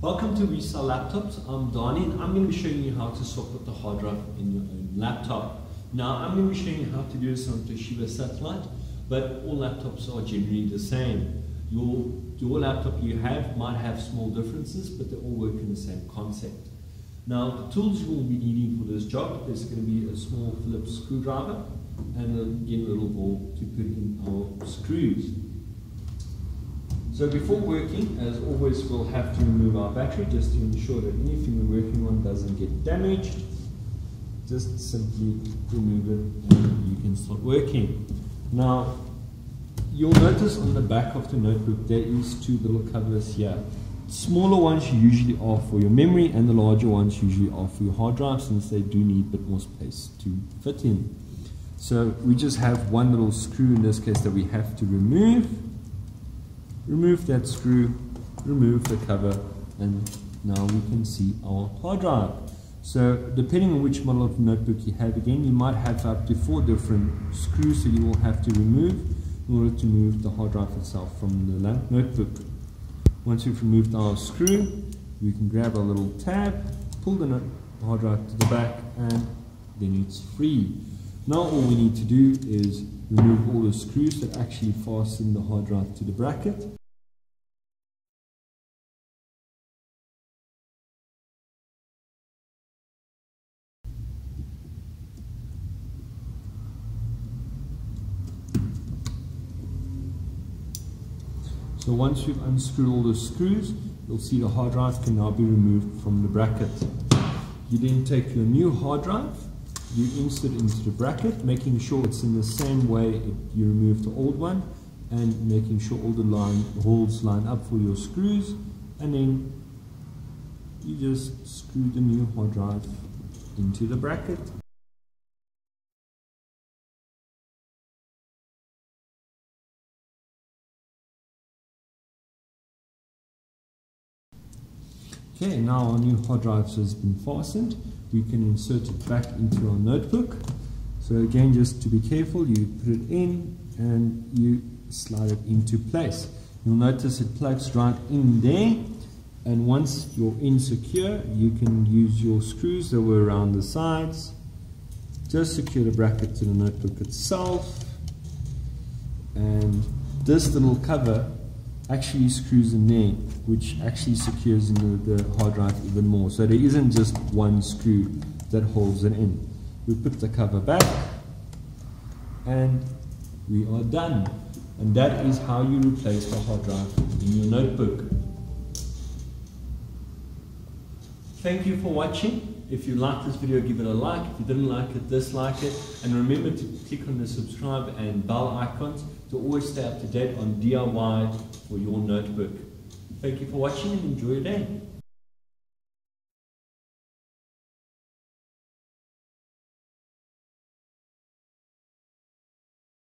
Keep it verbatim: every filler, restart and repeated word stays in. Welcome to We Sell Laptops. I'm Donnie and I'm going to be showing you how to swap out the hard drive in your own laptop. Now I'm going to be showing you how to do this on Toshiba Satellite, but all laptops are generally the same. Your, your laptop you have might have small differences, but they all work in the same concept. Now the tools you will be needing for this job is going to be a small Phillips screwdriver and again a little ball to put in our screws. So before working, as always, we'll have to remove our battery just to ensure that anything we're working on doesn't get damaged. Just simply remove it and you can start working. Now, you'll notice on the back of the notebook there is two little covers here. Smaller ones usually are for your memory and the larger ones usually are for your hard drive, since they do need a bit more space to fit in. So we just have one little screw in this case that we have to remove. Remove that screw, remove the cover, and now we can see our hard drive. So depending on which model of notebook you have, again, you might have up to four different screws that you will have to remove in order to move the hard drive itself from the notebook. Once we've removed our screw, we can grab our little tab, pull the hard drive to the back, and then it's free. Now all we need to do is remove all the screws that actually fasten the hard drive to the bracket. So once you've unscrewed all the screws, you'll see the hard drive can now be removed from the bracket. You then take your new hard drive, you insert it into the bracket, making sure it's in the same way it, you remove the old one, and making sure all the line, holes line up for your screws, and then you just screw the new hard drive into the bracket. Okay, now our new hard drive has been fastened. We can insert it back into our notebook. So again, just to be careful, you put it in and you slide it into place. You'll notice it plugs right in there, and once you're in secure, you can use your screws that were around the sides. Just secure the bracket to the notebook itself, and this little cover actually screws in there, which actually secures in the, the hard drive even more. So there isn't just one screw that holds it in. We put the cover back and we are done. And that is how you replace the hard drive in your notebook. Thank you for watching. If you liked this video, give it a like. If you didn't like it, dislike it. And remember to click on the subscribe and bell icons to always stay up to date on D I Y for your notebook. Thank you for watching and enjoy your day.